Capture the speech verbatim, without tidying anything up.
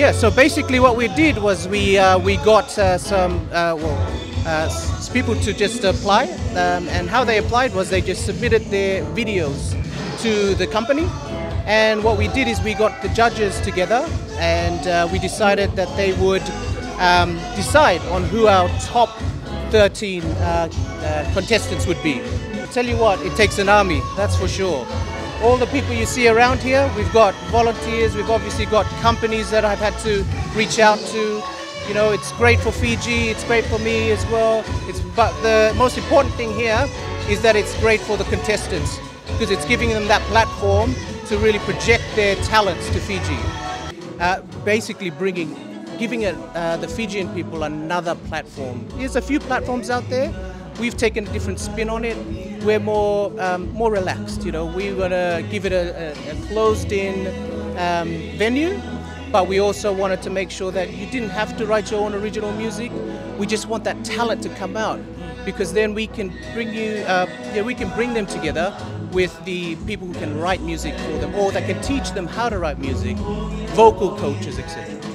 Yeah, so basically what we did was we uh, we got uh, some uh, well, uh, s people to just apply, um, and how they applied was they just submitted their videos to the company, and what we did is we got the judges together, and uh, we decided that they would um, decide on who our top thirteen uh, uh, contestants would be. I'll tell you what, it takes an army, that's for sure. All the people you see around here, we've got volunteers, we've obviously got companies that I've had to reach out to. You know, it's great for Fiji, it's great for me as well. It's, but the most important thing here is that it's great for the contestants, because it's giving them that platform to really project their talents to Fiji. Uh, basically bringing, giving it, uh, the Fijian people another platform. There's a few platforms out there. We've taken a different spin on it. We're more um, more relaxed, you know. We want to give it a, a, a closed-in um, venue, but we also wanted to make sure that you didn't have to write your own original music. We just want that talent to come out, because then we can bring you, uh, yeah, we can bring them together with the people who can write music for them, or that can teach them how to write music, vocal coaches, et cetera.